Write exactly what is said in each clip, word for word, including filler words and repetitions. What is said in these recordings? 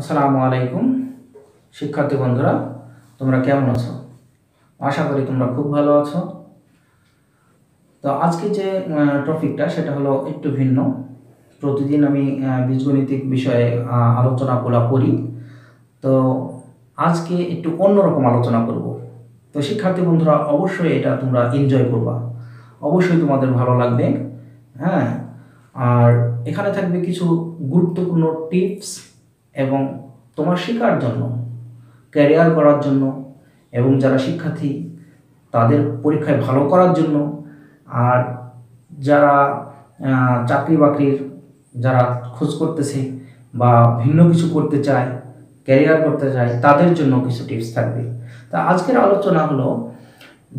আসসালামু আলাইকুম শিক্ষার্থী বন্ধুরা, তোমরা কেমন আছো? আশা করি তোমরা খুব ভালো আছো। তো আজকে যে টপিকটা সেটা হলো একটু ভিন্ন। প্রতিদিন আমি বীজগণিতিক বিষয়ে আলোচনাগুলো করি, তো আজকে একটু অন্যরকম আলোচনা করব। তো শিক্ষার্থী বন্ধুরা, অবশ্যই এটা তোমরা এনজয় করবা, অবশ্যই তোমাদের ভালো লাগবে। হ্যাঁ, আর এখানে থাকবে কিছু গুরুত্বপূর্ণ টিপস এবং তোমার শেখার জন্য, ক্যারিয়ার করার জন্য এবং যারা শিক্ষার্থী তাদের পরীক্ষায় ভালো করার জন্য, আর যারা চাকরি বাকরির যারা খোঁজ করতেছে বা ভিন্ন কিছু করতে চায়, ক্যারিয়ার করতে চায়, তাদের জন্য কিছু টিপস থাকবে। তা আজকের আলোচনা হলো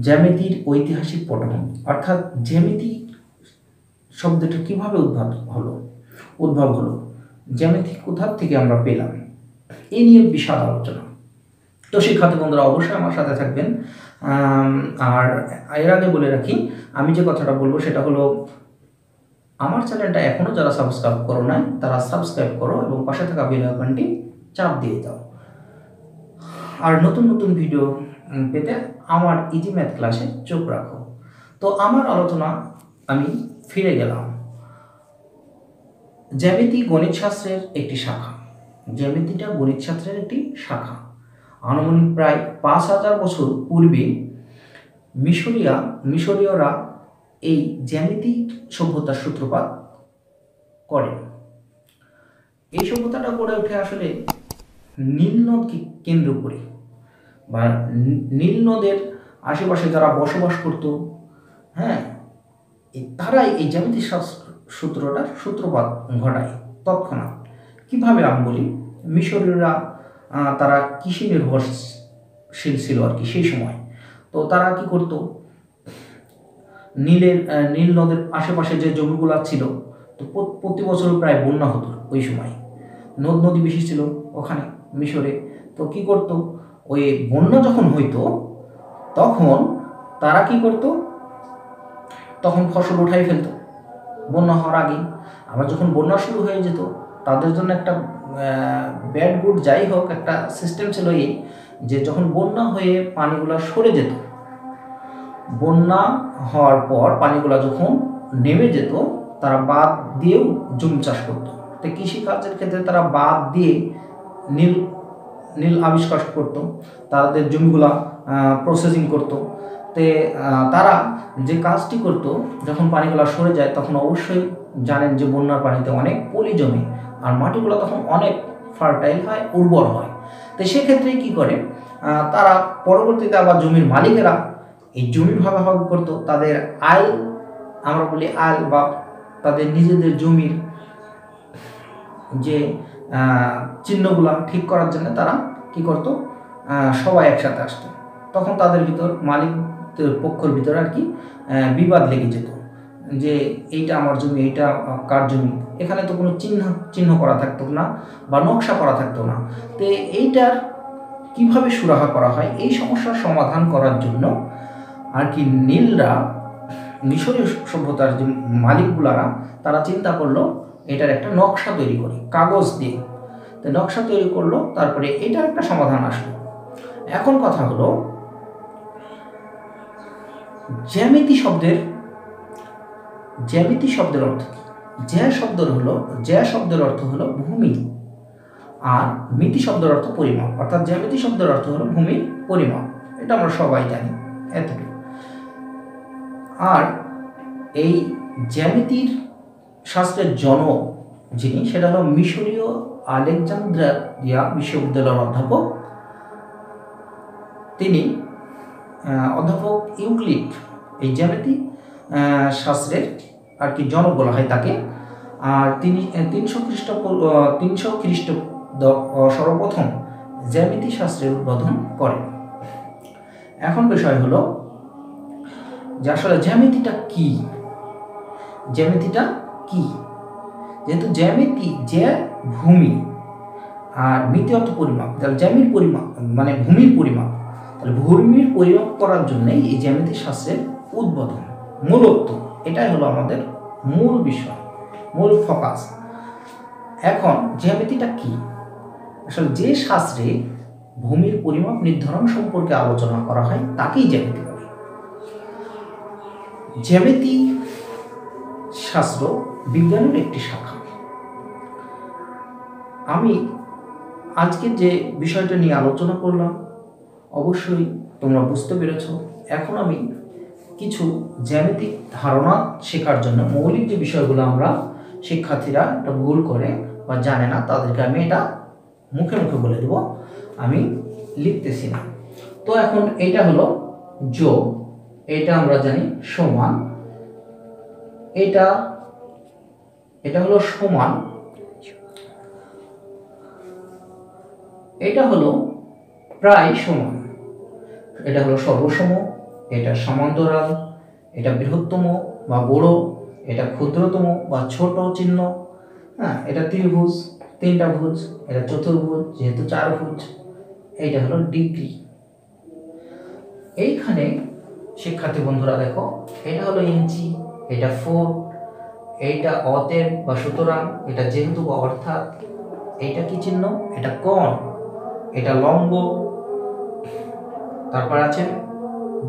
জ্যামিতির ঐতিহাসিক পটভূমি, অর্থাৎ জ্যামিতি শব্দটা কীভাবে উদ্ভব হলো উদ্ভব হলো জ্যামিতি কোথা থেকে আমরা পেলাম, এই নিয়ে বিশাল আলোচনা। তো শিক্ষার্থী বন্ধুরা অবশ্যই আমার সাথে থাকবেন। আর এর আগে বলে রাখি, আমি যে কথাটা বলবো সেটা হলো আমার চ্যানেলটা এখনও যারা সাবস্ক্রাইব করো নাই তারা সাবস্ক্রাইব করো এবং পাশে থাকা বেল আইকনটি চাপ দিয়ে দাও। আর নতুন নতুন ভিডিও পেতে আমার ইজি ম্যাথ ক্লাসে চোখ রাখো। তো আমার আলোচনা আমি ফিরে গেলাম। জ্যামিতি গণিতশাস্ত্রের একটি শাখা। জ্যামিতিটা গণিতশাস্ত্রের একটি শাখা। আনুমানিক প্রায় পাঁচ হাজার বছর পূর্বে মিশরিয়া মিশরীয়রা এই জ্যামিতি সভ্যতার সূত্রপাত করে। এই সভ্যতাটা গড়ে ওঠে আসলে নীলনদকে কেন্দ্র করে, বা নীলনদের আশেপাশে যারা বসবাস করত, হ্যাঁ, তারাই এই জ্যামিতি সূত্রটার সূত্রপাত ঘটায় তৎক্ষণাৎ। কীভাবে আমি বলি, মিশরীয়রা তারা কৃষি নির্ভরশীল ছিল আর কি সেই সময়। তো তারা কি করত, নীলের নীল নদের আশেপাশে যে জমিগুলো ছিল, তো প্রতি বছর প্রায় বন্যা হতো ওই সময়, নদ নদী বেশি ছিল ওখানে মিশরে। তো কি করত, ওই বন্যা যখন হইতো তখন তারা কি করত, তখন ফসল উঠাই ফেলতো বন্যা হওয়ার আগে। আবার যখন বন্যা শুরু হয়ে যেত, তাদের জন্য একটা ব্যাড গুড যাই হোক একটা সিস্টেম ছিল এই যে, যখন বন্যা হয়ে পানিগুলা সরে যেত, বন্যা হওয়ার পর পানিগুলা যখন নেমে যেত, তারা বাঁধ দিয়েও জমি চাষ করতো। তো কৃষিকাজের ক্ষেত্রে তারা বাঁধ দিয়ে নীল নীল আবিষ্কার করতো, তাদের জমিগুলা প্রসেসিং করতো। তে তারা যে কাজটি করতো, যখন পানিগুলো সরে যায় তখন অবশ্যই জানেন যে বন্যার পানিতে অনেক পলি জমে আর মাটিগুলো তখন অনেক ফার্টাইল হয়, উর্বর হয়। তো সেক্ষেত্রে কী করে তারা পরবর্তীতে আবার জমির মালিকেরা এই জমির ভাগাভাগি করতো, তাদের আয়, আমরা বলি আয়, বা তাদের নিজেদের জমির যে চিহ্নগুলো ঠিক করার জন্য তারা কী করতো, সবাই একসাথে আসতো। তখন তাদের ভিতর মালিক পক্ষের ভিতরে আর কি বিবাদ লেগে যেত যে এইটা আমার জমি, এইটা কার জমি। এখানে তো কোনো চিহ্ন চিহ্ন করা থাকতো না বা নকশা করা থাকতো না। তো এইটার কিভাবে সুরাহা করা হয়, এই সমস্যার সমাধান করার জন্য আর কি নীলরা, মিশরীয় সভ্যতার যে মালিকগুলারা, তারা চিন্তা করলো এটার একটা নকশা তৈরি করে কাগজ দিয়ে। তো নকশা তৈরি করলো, তারপরে এটার একটা সমাধান আসলো। এখন কথা হলো জ্যামিতি শব্দের জ্যামিতি শব্দের অর্থ কি? জ্যা শব্দের হলো জ্যা শব্দের অর্থ হলো ভূমি, আর মিতি শব্দের অর্থ পরিমাপ। অর্থাৎ জ্যামিতি শব্দের অর্থ হলো ভূমির পরিমাপ, এটা আমরা সবাই জানি এতটুকু। আর এই জ্যামিতির শাস্ত্রের জনক যিনি, সেটা হলো মিশরীয় আলেকজান্দ্রিয়া বিশ্ববিদ্যালয়ের অধ্যাপক, তিনি অধ্যাপক ইউক্লিড। এই জ্যামিতি শাস্ত্রের আর কি জনক বলা হয় তাকে। আর তিনি তিনশো খ্রিস্ট তিনশো খ্রিস্ট সর্বপ্রথম জ্যামিতি শাস্ত্রের উদ্বোধন করেন। এখন বিষয় হলো যে আসলে জ্যামিতিটা কি জ্যামিতিটা কি যেহেতু জ্যামিতি যে ভূমি আর মিতি অর্থ পরিমাপ, তাহলে জ্যামির পরিমাপ মানে ভূমির পরিমাপ। তাহলে ভূমির পরিমাপ করার জন্যই এই জ্যামিতি শাস্ত্রের উদ্বোধন মূলত, এটাই হলো আমাদের মূল বিষয়, মূল ফোকাস। এখন জ্যামিতিটা কি? আসলে যে শাস্ত্রে ভূমির পরিমাপ নির্ধারণ সম্পর্কে আলোচনা করা হয় তাকেই জ্যামিতি বলে। জ্যামিতি শাস্ত্র বিজ্ঞানের একটি শাখা। আমি আজকে যে বিষয়টা নিয়ে আলোচনা করলাম অবশ্যই তোমরা বুঝতে পেরেছ। এখন আমি কিছু জ্যামিতিক ধারণা শেখার জন্য মৌলিক যে বিষয়গুলো আমরা শিক্ষার্থীরা এটা ভুল করে বা জানে না তাদেরকে আমি এটা মুখে মুখে বলে দেব, আমি লিখতেছি না। তো এখন এটা হলো যোগ, এটা আমরা জানি সমান, এটা এটা হলো সমান, এটা হলো প্রায় সমান, এটা হলো সর্বসম, এটা সমান্তরাল, এটা বৃহত্তম বা বড়, এটা ক্ষুদ্রতম বা ছোট চিহ্ন, হ্যাঁ এটা ত্রিভুজ তিনটা ভুজ, এটা চতুর্ভুজ যেহেতু চার ভুজ, এইটা হলো ডিগ্রি। এইখানে শিক্ষার্থী বন্ধুরা দেখো এটা হলো ইঞ্চি, এটা ফুট, এইটা অতএব বা সুতরাং, এটা যেহেতু বা অর্থাৎ, এইটা কি চিহ্ন, এটা কোণ, এটা লম্ব, তারপর আছে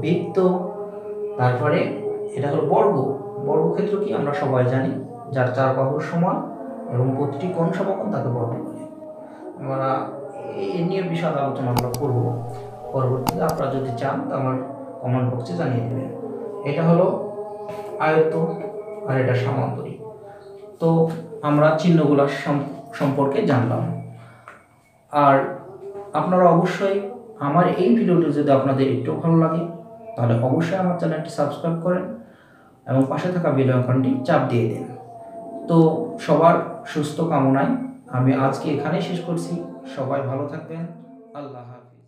বৃত্ত, তারপরে এটা হলো বর্গ। বর্গক্ষেত্র কি আমরা সবাই জানি, যার চার বাহুর সমান এবং প্রতিটি কোণ সমকোণ তাকে বর্গ বলে। আমরা এ নিয়ে বিশদ আলোচনা আমরা করব পরবর্তীতে, আপনারা যদি চান তো আমার কমেন্ট বক্সে জানিয়ে দেবেন। এটা হলো আয়ত্ত আর এটা সামান্তরিক। তো আমরা চিহ্নগুলার সম্পর্কে জানলাম। আর আপনারা অবশ্যই আমার এই ভিডিওটি যদি আপনাদের একটু ভালো লাগে তাহলে অবশ্যই আমার চ্যানেলটি সাবস্ক্রাইব করেন এবং পাশে থাকা বেল আইকনটি চাপ দিয়ে দেন। তো সবার সুস্থ কামনায় আমি আজকে এখানেই শেষ করছি। সবাই ভালো থাকবেন। আল্লাহ হাফেজ।